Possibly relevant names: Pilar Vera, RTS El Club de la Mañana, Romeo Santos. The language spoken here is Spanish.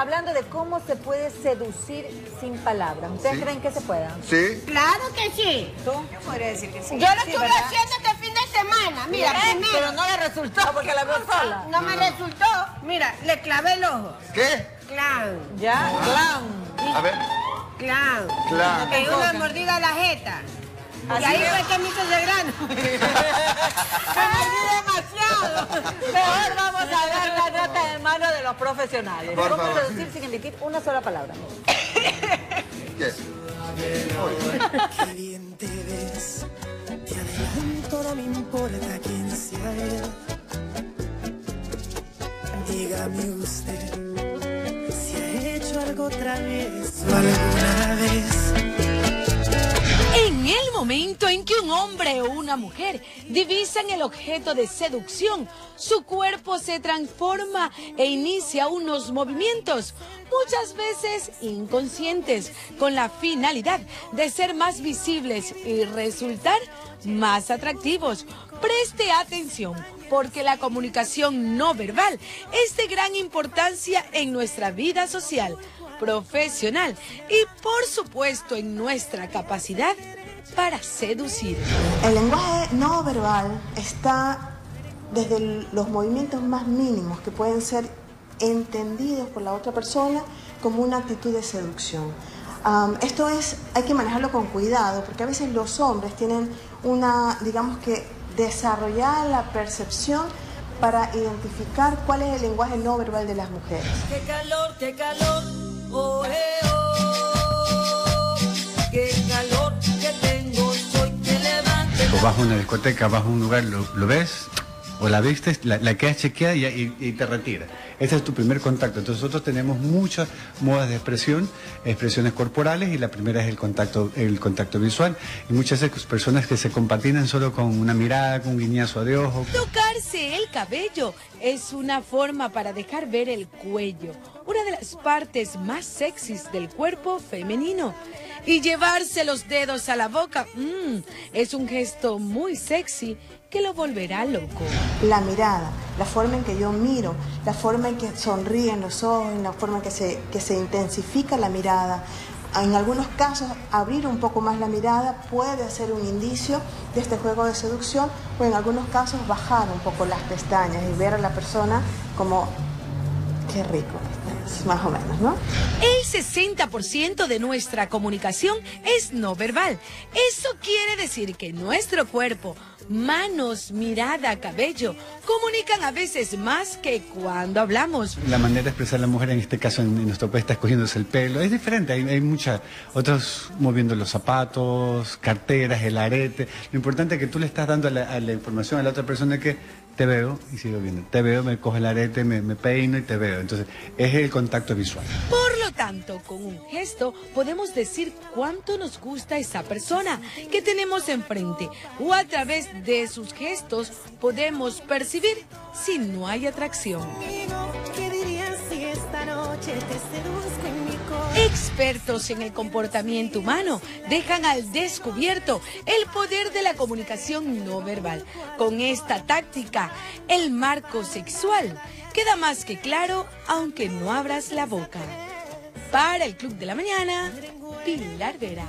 hablando de cómo se puede seducir sin palabras. ¿Ustedes creen que se pueda? Sí. Claro que sí. ¿Tú? Yo podría decir que sí. Yo lo estuve haciendo este fin de semana. Mira, primero. Pero no le resultó. No, porque la veo sola. No me resultó. Mira, le clavé el ojo. ¿Qué? Clown. ¿Ya? Clown. A ver. Clown. Clown. Que una mordida a la jeta. Y ahí fue que me hizo de grano. Me demasiado. Mejor vamos a dar la nota de mano de los profesionales. ¿Cómo traducir sin emitir una sola palabra? ¿Qué? Caliente ves, te adelanto, no me importa quién sea él. Dígame usted si ha hecho algo otra vez o alguna vez. En el momento en que un hombre o una mujer divisan el objeto de seducción, su cuerpo se transforma e inicia unos movimientos, muchas veces inconscientes, con la finalidad de ser más visibles y resultar más atractivos. Preste atención, porque la comunicación no verbal es de gran importancia en nuestra vida social, profesional y, por supuesto, en nuestra capacidad para seducir. El lenguaje no verbal está desde los movimientos más mínimos que pueden ser entendidos por la otra persona como una actitud de seducción. Esto es, hay que manejarlo con cuidado, porque a veces los hombres tienen una, digamos que, desarrollada la percepción para identificar cuál es el lenguaje no verbal de las mujeres. ¡Qué calor, qué calor! Oh, oh, qué calor que tengo, soy que levanto. O vas a una discoteca, vas a un lugar, lo ves, o la viste, la quedas chequeada y te retiras. Ese es tu primer contacto. Entonces nosotros tenemos muchas modas de expresión, expresiones corporales, y la primera es el contacto visual. Y muchas personas que se compatinan solo con una mirada, con un guiñazo de ojo. Tocarse el cabello es una forma para dejar ver el cuello, una de las partes más sexys del cuerpo femenino. Y llevarse los dedos a la boca es un gesto muy sexy que lo volverá loco. La mirada, la forma en que yo miro, la forma en que sonríen los ojos, la forma en que se intensifica la mirada. En algunos casos, abrir un poco más la mirada puede ser un indicio de este juego de seducción, o en algunos casos bajar un poco las pestañas y ver a la persona como, qué rico. Más o menos, ¿no? El 60% de nuestra comunicación es no verbal. Eso quiere decir que nuestro cuerpo, manos, mirada, cabello, comunican a veces más que cuando hablamos. La manera de expresar a la mujer, en este caso en nuestro país, está escogiéndose el pelo. Es diferente, hay muchas. Otros moviendo los zapatos, carteras, el arete. Lo importante es que tú le estás dando a la información a la otra persona que te veo y sigo viendo. Te veo, me coge el arete, me peino y te veo. Entonces, es el contacto visual. Por lo tanto, con un gesto podemos decir cuánto nos gusta esa persona que tenemos enfrente, o a través de sus gestos podemos percibir si no hay atracción. Expertos en el comportamiento humano dejan al descubierto el poder de la comunicación no verbal. Con esta táctica, el marco sexual queda más que claro, aunque no abras la boca. Para el Club de la Mañana, Pilar Vera.